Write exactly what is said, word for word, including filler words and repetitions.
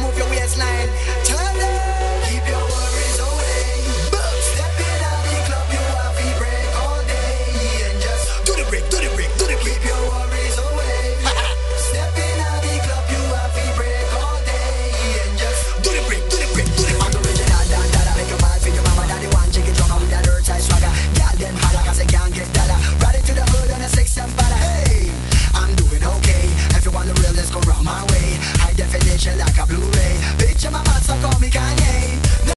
Move your waistline. Turn.